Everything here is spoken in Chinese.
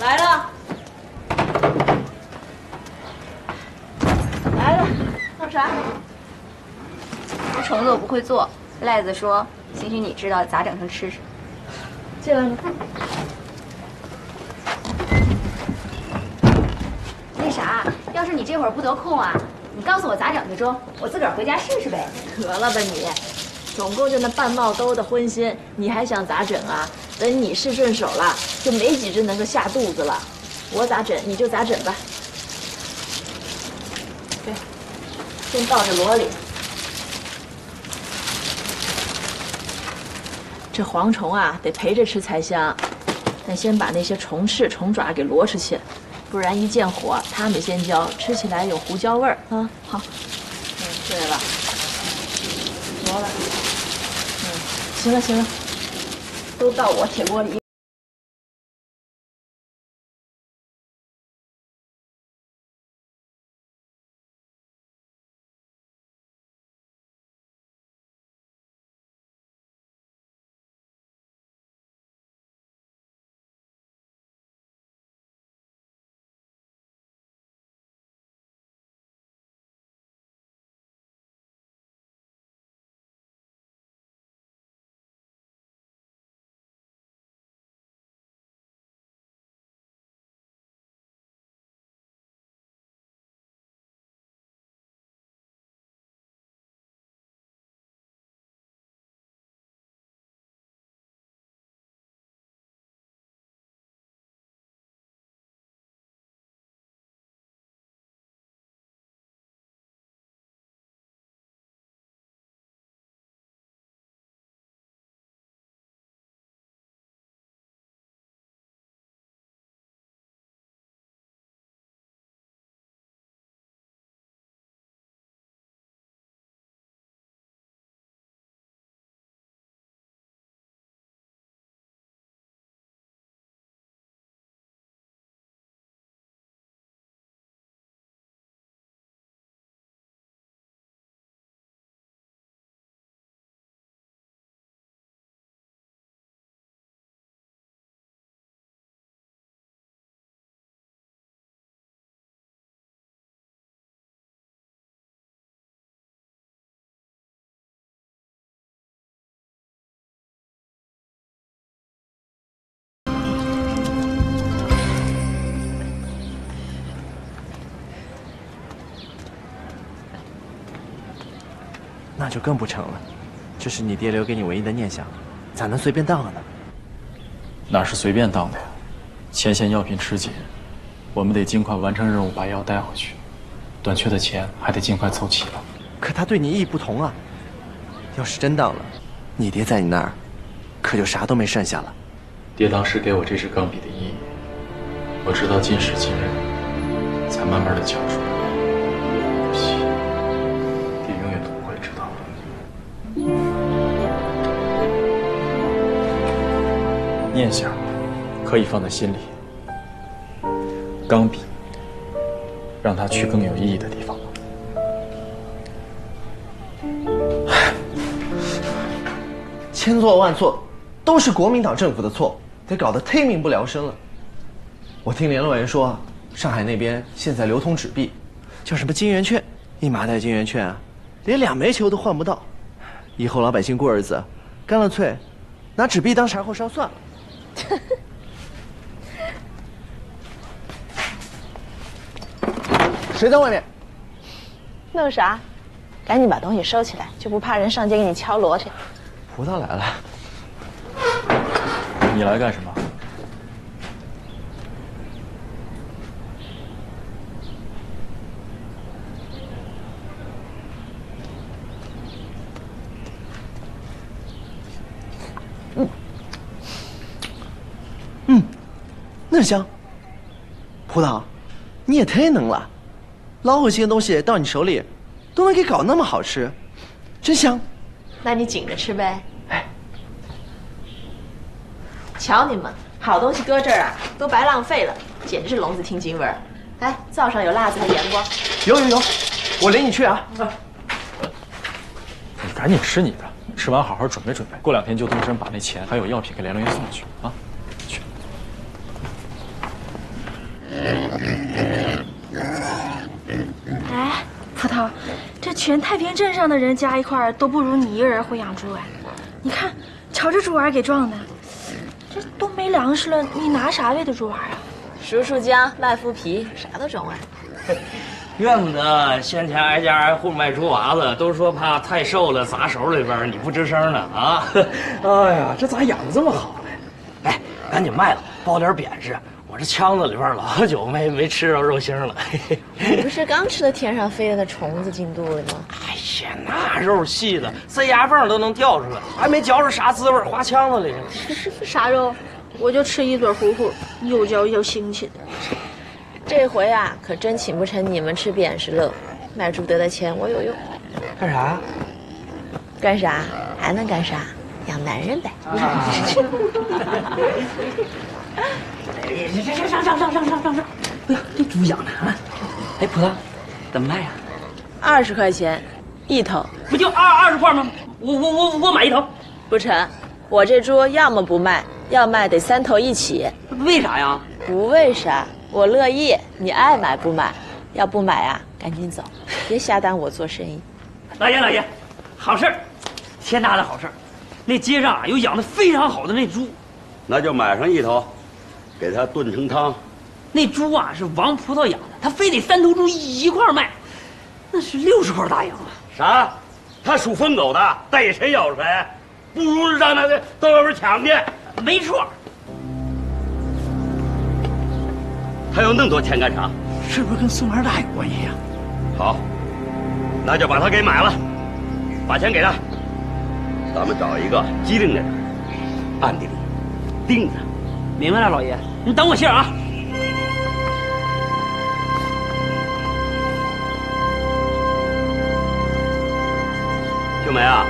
来了，来了，弄啥？这虫子我不会做。赖子说：“兴许你知道咋整成吃吃。”进来吧。那啥，要是你这会儿不得空啊，你告诉我咋整去中，我自个儿回家试试呗。得了吧你，总共就那半帽兜的荤心，你还想咋整啊？ 等你试顺手了，就没几只能够下肚子了。我咋整你就咋整吧。对，先倒这箩里。这蝗虫啊，得陪着吃才香。咱先把那些虫翅、虫爪给罗出去，不然一见火，它们先焦，吃起来有胡椒味儿啊。好，嗯，对了，罗了。嗯，行了行了。 都到我铁锅里。 那就更不成了，这是你爹留给你唯一的念想，咋能随便当了呢？哪是随便当的呀？前线药品吃紧，我们得尽快完成任务，把药带回去。短缺的钱还得尽快凑齐了。可他对你意义不同啊！要是真当了，你爹在你那儿，可就啥都没剩下了。爹当时给我这支钢笔的意义，我直到今时今日，才慢慢的讲出来。 念想可以放在心里，钢笔让它去更有意义的地方吧。千错万错，都是国民党政府的错，得搞得忒民不聊生了。我听联络委员说，上海那边现在流通纸币，叫什么金圆券，一麻袋金圆券啊，连俩煤球都换不到。以后老百姓过日子，干脆拿纸币当柴火烧算了。 谁在外面？弄啥？赶紧把东西收起来，就不怕人上街给你敲锣去？葡萄来了，你来干什么？嗯。 嗯，那是香。葡萄，你也忒能了，老恶心的东西到你手里，都能给搞那么好吃，真香。那你紧着吃呗。哎，瞧你们，好东西搁这儿啊，都白浪费了，简直是聋子听金文。来，灶上有辣子和盐光。有，我领你去啊。嗯、你赶紧吃你的，吃完好好准备准备，过2天就动身把那钱还有药品给联络员送去啊。哎，葡萄，这全太平镇上的人加一块儿都不如你一个人会养猪哎！你看，瞧这猪丸给撞的，这都没粮食了，你拿啥喂的猪丸啊？叔叔姜、麦麸皮，啥都整完。怨不得先前挨家挨户卖猪娃子，都说怕太瘦了砸手里边，你不吱声呢啊！哎呀，这咋养的这么好呢？哎，赶紧卖了，包点贬值。 我这腔子里边老久没吃着肉腥了。你不是刚吃了天上飞的虫子进肚里吗？哎呀，那肉细的，塞牙缝都能掉出来，还没嚼着啥滋味，滑腔子里去了。啥肉？我就吃一嘴糊糊，又嚼又腥气的。这回啊，可真请不成你们吃扁食了。卖猪得的钱我有用。干啥？干啥？还能干啥？养男人呗。啊上！哎呀，这猪养的啊！哎，葡萄，怎么卖呀？20块钱一头，不就二十块吗？我买一头，不成？我这猪要么不卖，要卖得3头一起。为啥呀？不为啥，我乐意，你爱买不买？要不买啊，赶紧走，别瞎耽误我做生意。老爷，好事儿，天大的好事儿！那街上啊有养的非常好的那猪，那就买上一头。 给它炖成汤，那猪啊是王葡萄养的，他非得3头猪一块卖，那是60块大洋啊！啥？他属疯狗的，逮谁咬谁，不如让他到外边抢去。没错。他要那么多钱干啥？是不是跟宋二大有关系呀？好，那就把他给买了，把钱给他。咱们找一个机灵的人，暗地里盯着。 明白了，老爷，你等我信啊！秀梅啊。